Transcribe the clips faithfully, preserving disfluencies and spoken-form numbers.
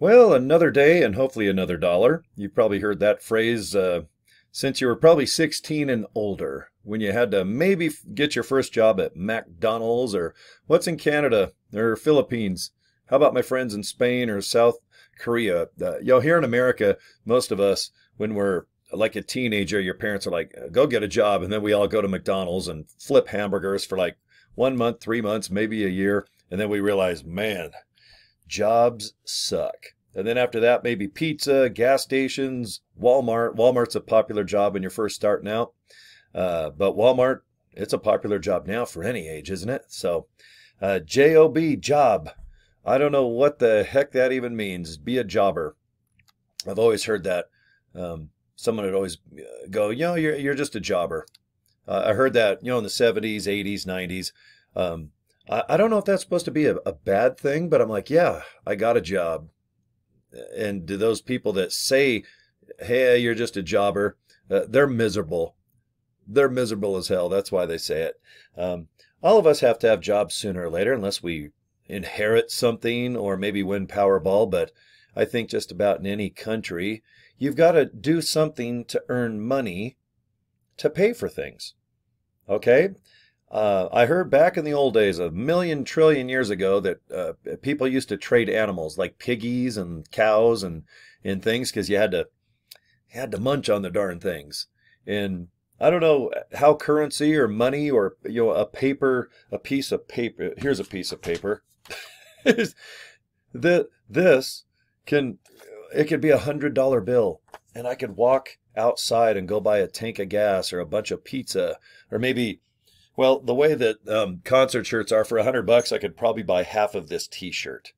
Well, another day and hopefully another dollar. You've probably heard that phrase uh, since you were probably sixteen and older, when you had to maybe get your first job at McDonald's or what's in Canada or Philippines. How about my friends in Spain or South Korea? Uh, you know, here in America, most of us, when we're like a teenager, your parents are like, go get a job. And then we all go to McDonald's and flip hamburgers for like one month, three months, maybe a year. And then we realize, man, jobs suck. And then after that, maybe pizza, gas stations, Walmart. Walmart's a popular job when you're first starting out. Uh, but Walmart, it's a popular job now for any age, isn't it? So uh, J O B, job. I don't know what the heck that even means. Be a jobber. I've always heard that. Um, someone would always go, you know, you're, you're just a jobber. Uh, I heard that, you know, in the seventies, eighties, nineties. Um, I don't know if that's supposed to be a, a bad thing, but I'm like, yeah, I got a job. And to those people that say, hey, you're just a jobber, uh, they're miserable. They're miserable as hell. That's why they say it. Um, all of us have to have jobs sooner or later, unless we inherit something or maybe win Powerball. But I think just about in any country, you've got to do something to earn money to pay for things. Okay? Uh, I heard back in the old days, a million trillion years ago, that uh, people used to trade animals like piggies and cows and, and things because you had to you had to munch on the darn things. And I don't know how currency or money or, you know, a paper, a piece of paper. Here's a piece of paper. the, this can, it could be a hundred dollar bill, and I could walk outside and go buy a tank of gas or a bunch of pizza or maybe. Well, the way that um, concert shirts are for a hundred bucks, I could probably buy half of this T-shirt.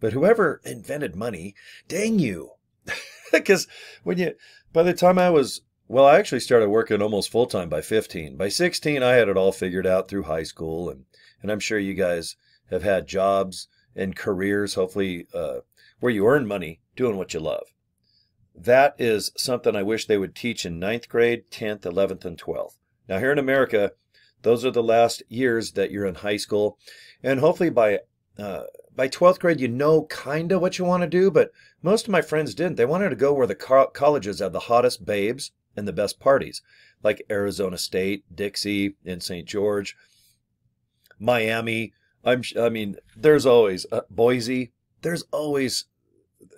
But whoever invented money, dang you! Because when you, by the time I was, well, I actually started working almost full time by fifteen. By sixteen, I had it all figured out through high school, and and I'm sure you guys have had jobs and careers, hopefully, uh, where you earn money doing what you love. That is something I wish they would teach in ninth grade, tenth, eleventh, and twelfth. Now here in America, those are the last years that you're in high school. And hopefully by uh, by twelfth grade, you know kind of what you want to do. But most of my friends didn't. They wanted to go where the co colleges had the hottest babes and the best parties. Like Arizona State, Dixie, and Saint George. Miami. I'm, I mean, there's always uh, Boise. There's always,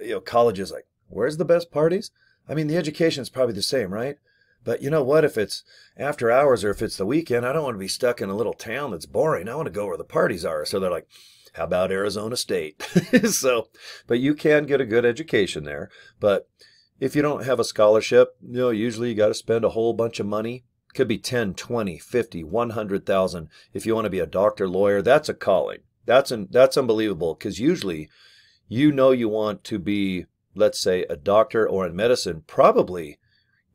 you know, colleges like, where's the best parties? I mean, the education is probably the same, right? But you know what, if it's after hours or if it's the weekend, I don't want to be stuck in a little town that's boring. I want to go where the parties are. So they're like, how about Arizona State? So, but you can get a good education there. But if you don't have a scholarship, you know, usually you got to spend a whole bunch of money. Could be ten, twenty, fifty, one hundred thousand. If you want to be a doctor, lawyer, that's a calling. That's, an, that's unbelievable, because usually you know you want to be, let's say, a doctor or in medicine, probably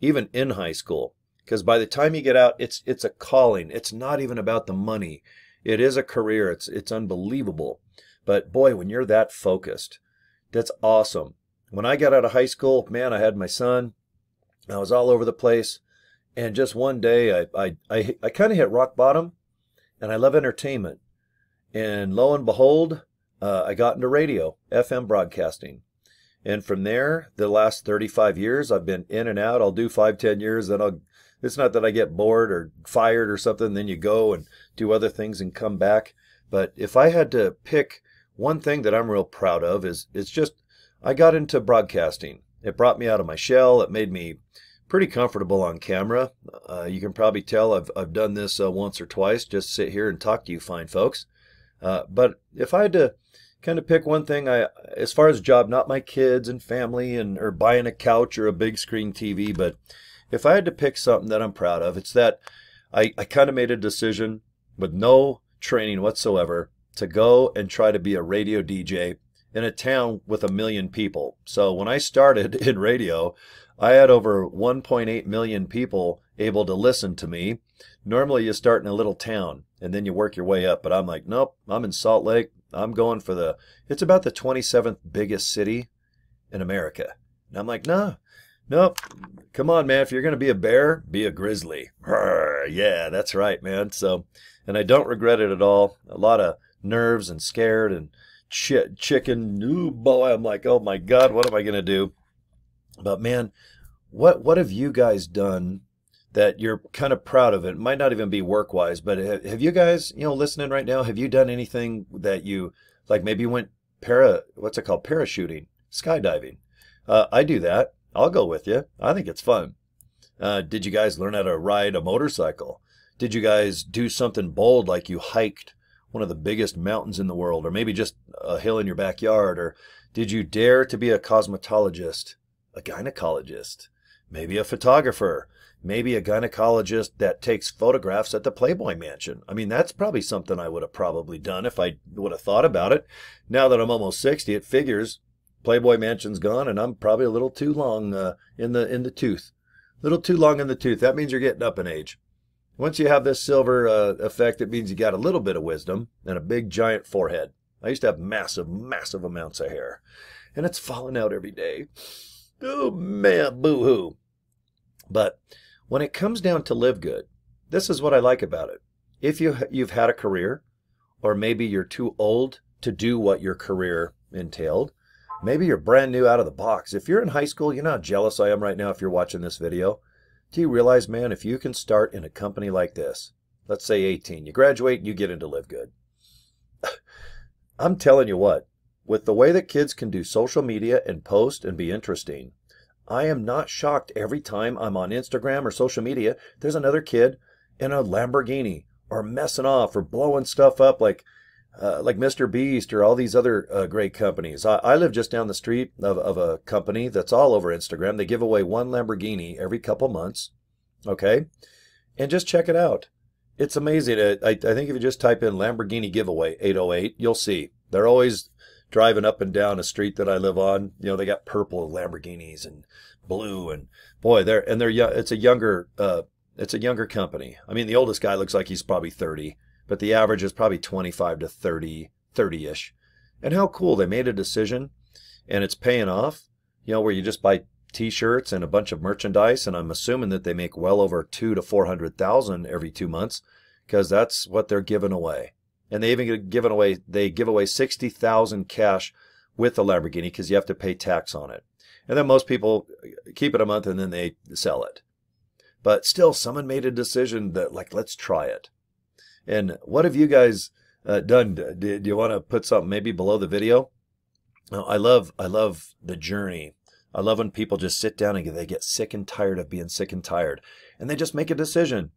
even in high school, because by the time you get out, it's it's a calling. It's not even about the money. It is a career. It's it's unbelievable. But boy, when you're that focused, that's awesome. When I got out of high school, man, I had my son. I was all over the place, and just one day, I I I, I kind of hit rock bottom, and I love entertainment. And lo and behold, uh, I got into radio, F M broadcasting. And from there, the last thirty-five years, I've been in and out. I'll do five, ten years. Then I'll, it's not that I get bored or fired or something. Then you go and do other things and come back. But if I had to pick one thing that I'm real proud of, is it's just I got into broadcasting. It brought me out of my shell. It made me pretty comfortable on camera. Uh, you can probably tell I've, I've done this uh, once or twice, just sit here and talk to you fine folks. Uh, but if I had to kind of pick one thing, I as far as job, not my kids and family and or buying a couch or a big screen T V, but if I had to pick something that I'm proud of, it's that I, I kind of made a decision with no training whatsoever to go and try to be a radio D J in a town with a million people. So when I started in radio, I had over one point eight million people able to listen to me. Normally you start in a little town and then you work your way up, but I'm like, nope, I'm in Salt Lake. I'm going for the, it's about the twenty-seventh biggest city in America. And I'm like, no, no, come on, man. If you're going to be a bear, be a grizzly. Arr, yeah, that's right, man. So, and I don't regret it at all. A lot of nerves and scared and ch chicken. Ooh, boy, I'm like, oh my God, what am I going to do? But man, what what have you guys done that you're kind of proud of? It might not even be work-wise, but have, have you guys, you know, listening right now, have you done anything that you, like maybe you went para, what's it called, parachuting, skydiving? Uh, I do that. I'll go with you. I think it's fun. Uh, did you guys learn how to ride a motorcycle? Did you guys do something bold like you hiked one of the biggest mountains in the world, or maybe just a hill in your backyard? Or did you dare to be a cosmetologist, a gynecologist, maybe a photographer, maybe a gynecologist that takes photographs at the Playboy Mansion? I mean, that's probably something I would have probably done if I would have thought about it. Now that I'm almost sixty, it figures Playboy Mansion's gone, and I'm probably a little too long uh, in the in the tooth. A little too long in the tooth. That means you're getting up in age. Once you have this silver uh, effect, it means you got a little bit of wisdom and a big giant forehead. I used to have massive, massive amounts of hair, and it's falling out every day. Oh man, boo-hoo. But when it comes down to Live Good, this is what I like about it. If you, you've had a career, or maybe you're too old to do what your career entailed, maybe you're brand new out of the box. If you're in high school, you know how jealous I am right now if you're watching this video. Do you realize, man, if you can start in a company like this, let's say eighteen, you graduate and you get into Live Good. I'm telling you what, with the way that kids can do social media and post and be interesting, I am not shocked every time I'm on Instagram or social media, there's another kid in a Lamborghini or messing off or blowing stuff up like uh, like Mister Beast or all these other uh, great companies. I, I live just down the street of, of a company that's all over Instagram. They give away one Lamborghini every couple months, okay? And just check it out. It's amazing. I, I think if you just type in Lamborghini Giveaway eight oh eight, you'll see. They're always driving up and down a street that I live on. You know, they got purple Lamborghinis and blue, and boy, they're and they're it's a younger uh it's a younger company. I mean, the oldest guy looks like he's probably thirty, but the average is probably twenty-five to thirty, thirty-ish. And how cool, they made a decision and it's paying off, you know, where you just buy t-shirts and a bunch of merchandise, and I'm assuming that they make well over two to four hundred thousand every two months because that's what they're giving away. And they even get given away, they give away sixty thousand cash with the Lamborghini because you have to pay tax on it. And then most people keep it a month and then they sell it. But still, someone made a decision that, like, let's try it. And what have you guys uh, done? Do, do you want to put something maybe below the video? Now, I love, I love the journey. I love when people just sit down and they get sick and tired of being sick and tired. And they just make a decision.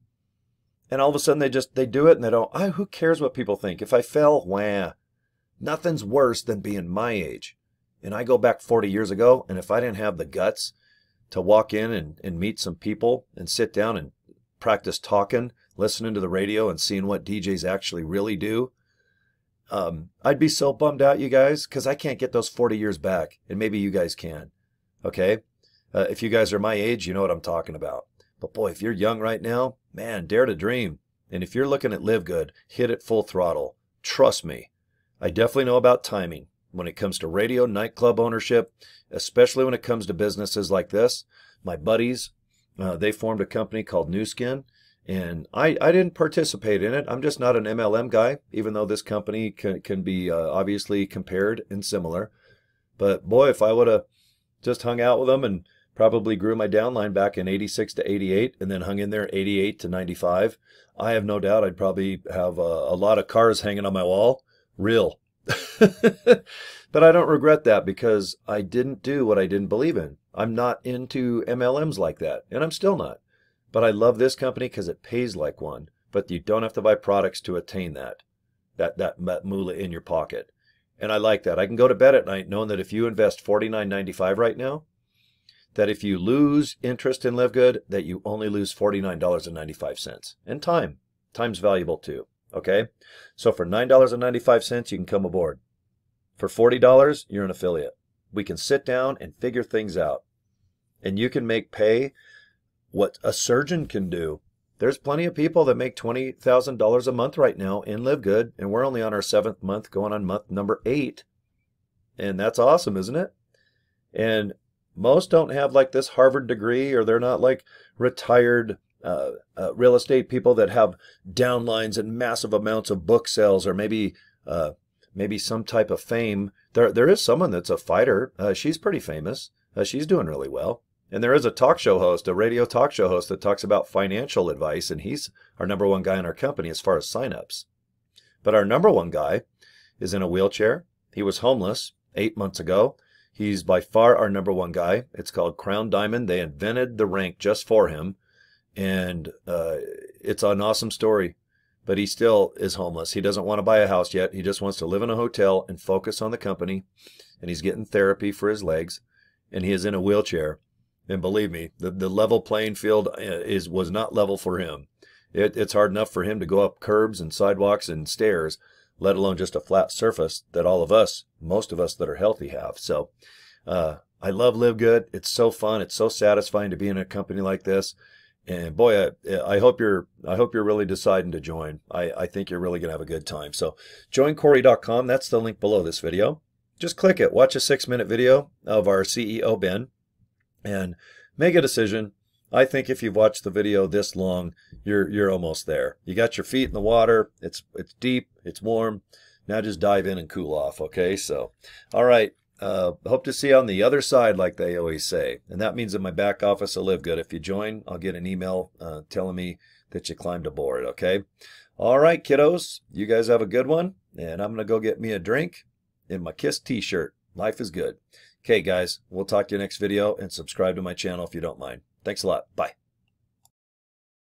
And all of a sudden they just, they do it and they don't, oh, who cares what people think? If I fail, wah, nothing's worse than being my age. And I go back forty years ago, and if I didn't have the guts to walk in and, and meet some people and sit down and practice talking, listening to the radio and seeing what D Js actually really do, um, I'd be so bummed out, you guys, because I can't get those forty years back. And maybe you guys can, okay? Uh, if you guys are my age, you know what I'm talking about. But boy, if you're young right now, man, dare to dream. And if you're looking at Live Good, hit it full throttle. Trust me, I definitely know about timing when it comes to radio, nightclub ownership, especially when it comes to businesses like this. My buddies, uh, they formed a company called Newskin, and I, I didn't participate in it. I'm just not an M L M guy, even though this company can, can be uh, obviously compared and similar. But boy, if I would have just hung out with them and probably grew my downline back in eighty-six to eighty-eight and then hung in there eighty-eight to ninety-five. I have no doubt I'd probably have a, a lot of cars hanging on my wall. Real. But I don't regret that because I didn't do what I didn't believe in. I'm not into M L Ms like that, and I'm still not. But I love this company because it pays like one, but you don't have to buy products to attain that, that, that, that moolah in your pocket. And I like that. I can go to bed at night knowing that if you invest forty-nine ninety-five right now, that if you lose interest in Live Good, that you only lose forty-nine ninety-five. And time. Time's valuable too, okay? So for nine ninety-five, you can come aboard. For forty dollars, you're an affiliate. We can sit down and figure things out. And you can make pay what a surgeon can do. There's plenty of people that make twenty thousand dollars a month right now in Live Good, and we're only on our seventh month, going on month number eight. And that's awesome, isn't it? And most don't have like this Harvard degree, or they're not like retired uh, uh, real estate people that have downlines and massive amounts of book sales, or maybe uh, maybe some type of fame. There, there is someone that's a fighter. Uh, she's pretty famous. Uh, she's doing really well. And there is a talk show host, a radio talk show host that talks about financial advice, and he's our number one guy in our company as far as signups. But our number one guy is in a wheelchair. He was homeless eight months ago. He's by far our number one guy. It's called Crown Diamond. They invented the rank just for him, and uh, it's an awesome story. But he still is homeless. He doesn't want to buy a house yet. He just wants to live in a hotel and focus on the company, and he's getting therapy for his legs, and he is in a wheelchair. And believe me, the, the level playing field is was not level for him. It, it's hard enough for him to go up curbs and sidewalks and stairs, let alone just a flat surface that all of us, most of us that are healthy, have. So uh, I love Live Good. It's so fun. It's so satisfying to be in a company like this. And boy, I, I hope you're I hope you're really deciding to join. I, I think you're really going to have a good time. So join cory dot com, that's the link below this video. Just click it. Watch a six-minute video of our C E O, Ben, and make a decision. I think if you've watched the video this long, you're you're almost there. You got your feet in the water. It's it's deep. It's warm. Now just dive in and cool off. Okay. So, all right. Uh, hope to see you on the other side, like they always say. And that means in my back office, I Live Good. If you join, I'll get an email uh, telling me that you climbed aboard. Okay. All right, kiddos. You guys have a good one. And I'm gonna go get me a drink in my KISS T-shirt. Life is good. Okay, guys, we'll talk to you next video, and subscribe to my channel if you don't mind. Thanks a lot. Bye.